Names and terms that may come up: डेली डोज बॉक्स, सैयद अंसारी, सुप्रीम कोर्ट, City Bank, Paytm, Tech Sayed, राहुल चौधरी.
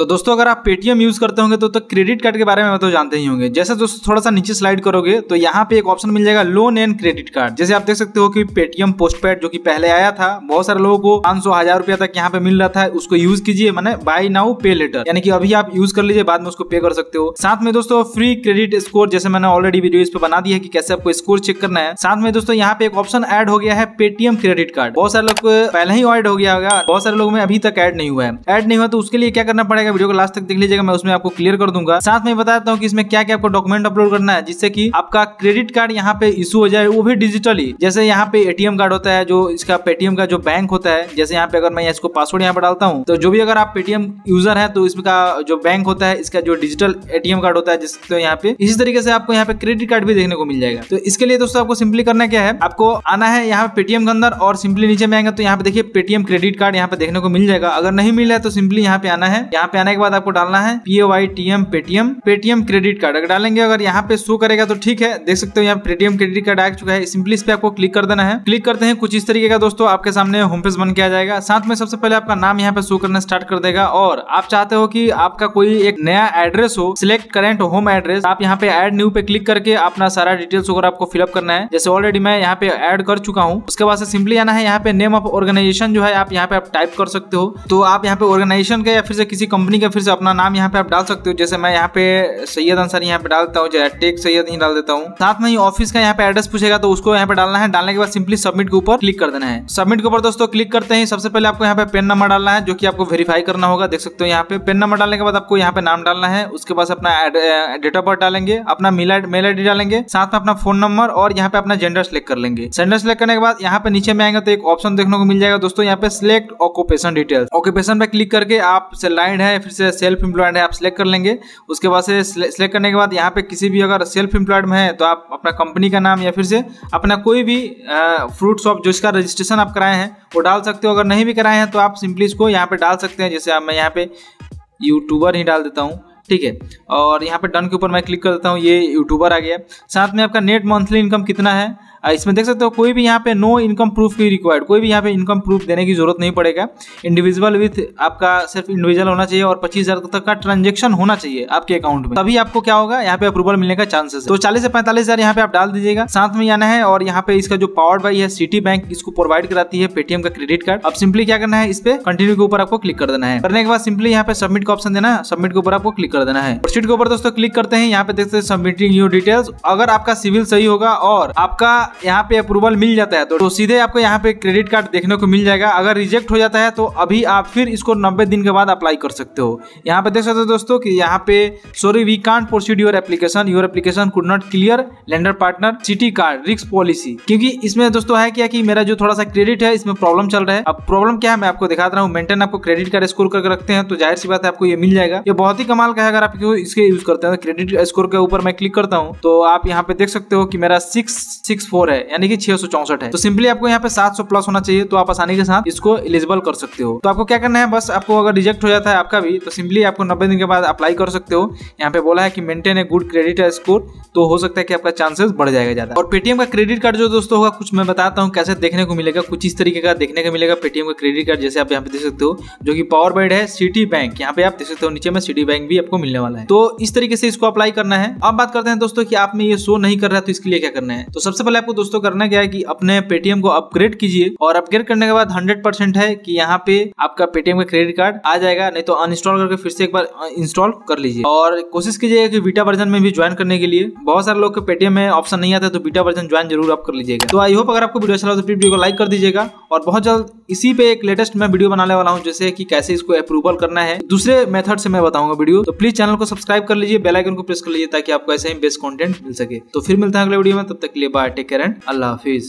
तो दोस्तों अगर आप पेटीएम यूज़ करते होंगे तो क्रेडिट कार्ड के बारे में तो जानते ही होंगे। जैसे दोस्तों थोड़ा सा नीचे स्लाइड करोगे तो यहाँ पे एक ऑप्शन मिल जाएगा लोन एंड क्रेडिट कार्ड। जैसे आप देख सकते हो कि पेटीएम पोस्टपेड जो कि पहले आया था, बहुत सारे लोगों को 500-1000 रुपया तक यहाँ पे मिल रहा था, उसको यूज कीजिए, माने बाय नाउ पे लेटर, यानी कि अभी आप यूज कर लीजिए बाद में उसको पे कर सकते हो। साथ में दोस्तों फ्री क्रेडिट स्कोर, जैसे मैंने ऑलरेडी वीडियो इस पे बना दी है कि कैसे आपको स्कोर चेक करना है। साथ में दोस्तों यहाँ पे एक ऑप्शन ऐड हो गया है पेटीएम क्रेडिट कार्ड। बहुत सारे लोग पहले ही ऐड हो गया होगा, बहुत सारे लोग में अभी तक ऐड नहीं हुआ है। ऐड नहीं हुआ तो उसके लिए क्या करना पड़ेगा, वीडियो को लास्ट तक देख लीजिएगा, मैं उसमें आपको क्लियर कर दूंगा। साथ में बता देता हूँ कि इसमें क्या क्या आपको डॉक्यूमेंट अपलोड करना है जिससे कि आपका क्रेडिट कार्ड यहाँ पे इशू हो जाए, वो भी डिजिटली। जैसे यहाँ पे एटीएम कार्ड होता है, जो इसका पेटीएम का जो बैंक होता है, जैसे यहाँ पे अगर मैं इसको पासवर्ड यहाँ पे डालता हूँ तो जो भी अगर आप पेटीएम यूजर है तो इसका जो बैंक होता है, इसका जो डिजिटल एटीएम कार्ड होता है जिससे तो यहाँ पे इसी तरीके से आपको यहाँ पे क्रेडिट कार्ड भी देखने को मिल जाएगा। तो इसके लिए दोस्तों आपको सिंपली करना क्या है, आपको आना है यहाँ पे पेटीएम के अंदर और सिंपली नीचे में आएंगे तो यहाँ पे देखिए पेटीएम क्रेडिट कार्ड यहाँ पे देखने को मिल जाएगा। अगर नहीं मिला है तो सिंपली यहाँ पे आना है, यहाँ पे आने के बाद आपको डालना है PAYTM Paytm Paytm credit card. अगर डालेंगे अगर यहाँ पे शो करेगा तो ठीक है, देख सकते हो यहाँ पेटीएम क्रेडिट कार्ड आ चुका है। सिंपली इस पे आपको क्लिक कर देना है। क्लिक करते हैं कुछ इस तरीके का दोस्तों आपके सामने होम पेज बन के आ जाएगा। साथ में सबसे पहले आपका नाम यहाँ पे शो करना स्टार्ट कर देगा और आप चाहते हो कि आपका कोई एक नया एड्रेस हो, सिलेक्ट करेंट होम एड्रेस, आप यहाँ पे एड न्यू पे क्लिक करके अपना सारा डिटेल्स अगर आपको फिलअप करना है, जैसे ऑलरेडी मैं यहाँ पे एड कर चुका हूँ। उसके बाद सिंपली आना है यहाँ पे नेम ऑफ ऑर्गेनाइजेशन जो है आप यहाँ पे आप टाइप कर सकते हो, तो आप यहाँ पे ऑर्गेनाइजेशन का या फिर से किसी कंपनी का फिर से अपना नाम यहाँ पे आप डाल सकते हो। जैसे मैं यहाँ पे सैयद अंसारी यहाँ पे डालता हूँ, टेक सैयद ही डाल देता हूँ। साथ में ही ऑफिस का यहाँ पे एड्रेस पूछेगा तो उसको यहाँ पे डालना है। डालने के बाद सिंपली सबमिट के ऊपर क्लिक कर देना है। सबमिट के ऊपर दोस्तों क्लिक करते हैं सबसे पहले आपको यहाँ पे पेन नंबर डालना है जो कि आपको वेरीफाई करना होगा। देख सकते हो यहाँ पे पेन नंबर डालने के बाद आपको यहाँ पे नाम डालना है, उसके बाद अपना डेट ऑफ बर्थ डालेंगे, अपना मेल आईडी डालेंगे, साथ में अपना फोन नंबर और यहाँ पे अपना जेंडर सिलेक्ट कर लेंगे। जेंडर सिलेक्ट करने के बाद यहाँ पे नीचे में आएंगे तो एक ऑप्शन देखने को मिल जाएगा दोस्तों यहाँ पे सिलेक्ट ऑक्यूपेशन डिटेल्स। ऑक्यूपेशन पे क्लिक करके आप लाइन है फिर से सेल्फ एम्प्लॉयड है आप सिलेक्ट कर लेंगे। उसके बाद से सिलेक्ट करने के बाद यहाँ पे किसी भी अगर सेल्फ एम्प्लॉयड में है तो आप अपना कंपनी का नाम या फिर से अपना कोई भी फ्रूट शॉप जो इसका रजिस्ट्रेशन आप कराए हैं वो डाल सकते हो। अगर नहीं भी कराए हैं तो आप सिंपली इसको यहाँ पे डाल सकते हैं, जैसे आप मैं यहाँ पे यूट्यूबर ही डाल देता हूँ, ठीक है। और यहाँ पे डन के ऊपर मैं क्लिक कर देता हूँ, ये यूट्यूबर आ गया। साथ में आपका नेट मंथली इनकम कितना है इसमें देख सकते हो, कोई भी यहाँ पे नो इनकम प्रूफ की रिक्वायर्ड, कोई भी यहाँ पे इनकम प्रूफ देने की जरूरत नहीं पड़ेगा। इंडिविजुअल विथ आपका सिर्फ इंडिविजुअल होना चाहिए और 25,000 तक का ट्रांजेक्शन होना चाहिए आपके अकाउंट में, तभी आपको क्या होगा यहाँ पे अप्रूवल मिलने का चांसेस है। तो 40,000 से 45,000 यहाँ पे आप डाल दीजिएगा। साथ में आना है और यहाँ पे इसका जो पावर्ड बाई है सिटी बैंक, इसको प्रोवाइड कराती है पेटीएम का क्रेडिट कार्ड। अब सिंपली क्या करना है, इस पे कंटिन्यू के ऊपर आपको क्लिक कर देना है। करने के बाद सिंपली यहाँ पे सबमिट का ऑप्शन देना है, सबमिट के ऊपर आपको क्लिक कर देना है। प्रोसीड के ऊपर दोस्तों क्लिक करते हैं, यहाँ पे देखते हैं सबमिटिंग योर डिटेल्स। अगर आपका सिविल सही होगा और आपका यहाँ पे अप्रूवल मिल जाता है तो सीधे आपको यहाँ पे क्रेडिट कार्ड देखने को मिल जाएगा। अगर रिजेक्ट हो जाता है तो अभी आप फिर इसको 90 दिन के बाद अप्लाई कर सकते हो। यहाँ पे देख सकते हो दोस्तों कि यहाँ पे sorry we can't proceed your application could not clear lender partner Citi card risk policy, क्योंकि इसमें दोस्तों है क्या कि मेरा जो थोड़ा सा क्रेडिट है इसमें प्रॉब्लम चल रहा है। अब प्रॉब्लम क्या है मैं आपको दिखा रहा हूँ। मेंटेन आपको क्रेडिट कार्ड स्कोर करके रखते हैं तो जाहिर सी बात है आपको ये मिल जाएगा। ये बहुत ही कमाल का है अगर आप इसके यूज करते हैं। क्रेडिट स्कोर के ऊपर मैं क्लिक करता हूँ तो आप यहाँ पे देख सकते हो कि मेरा 664 है, यानी कि 664 है। तो सिंपली आपको यहाँ पे 700 प्लस होना चाहिए तो आप आसानी के साथ इसको एलिजिबल कर सकते हो। तो आपको क्या करना है, बस आपको अगर रिजेक्ट हो जाता है आपका भी तो सिंपली आपको 90 दिन के बाद अप्लाई कर सकते हो। यहाँ पे बोला है कि maintain a good credit score, तो हो सकता है कि आपका चांसेस बढ़ जाएगा ज्यादा। और पेटीएम का क्रेडिट कार्ड जो दोस्तों होगा कुछ मैं बताता हूँ कैसे देखने को मिलेगा, कुछ इस तरीके का देखने को मिलेगा पेटीएम का क्रेडिट कार्ड। जैसे आप यहाँ पे देख सकते हो जो की पावर बाइड है सिटी बैंक, यहाँ पे आप देख सकते हो नीचे में सिटी बैंक भी आपको मिलने वाला है। तो इस तरीके से इसको अप्लाई करना है। अब बात करते हैं दोस्तों की आप में ये शो नहीं कर रहा है तो इसके लिए क्या करना है। तो सबसे पहले आपको दोस्तों करना क्या है कि अपने पेटीएम को अपग्रेड कीजिए और अपग्रेड करने के बाद 100% है कि यहाँ पे आपका पेटीएम का क्रेडिट कार्ड आ जाएगा, नहीं तो अनइंस्टॉल करके फिर से एक बार इंस्टॉल कर लीजिए। और कोशिश कीजिएगा कि बीटा वर्जन में भी ज्वाइन करने के लिए, बहुत सारे लोग के पेटीएम में ऑप्शन नहीं आता तो बीटा वर्जन ज्वाइन जरूर आप कर लीजिएगा। तो आई होप अगर आपको वीडियो अच्छा लगा तो प्लीज वीडियो को लाइक कर दीजिएगा और बहुत जल्द इसी पे एक लेटेस्ट मैं वीडियो बनाने वाला हूँ, जैसे कि कैसे इसको अप्रूवल करना है दूसरे मेथड से मैं बताऊंगा वीडियो। तो प्लीज चैनल को सब्सक्राइब कर लीजिए, बेल आइकन को प्रेस कर लीजिए ताकि आपको ऐसे ही बेस्ट कंटेंट मिल सके। तो फिर मिलता है अगले वीडियो में, तब तक के लिए बाय, टेक केयर एंड अल्लाह हाफिज।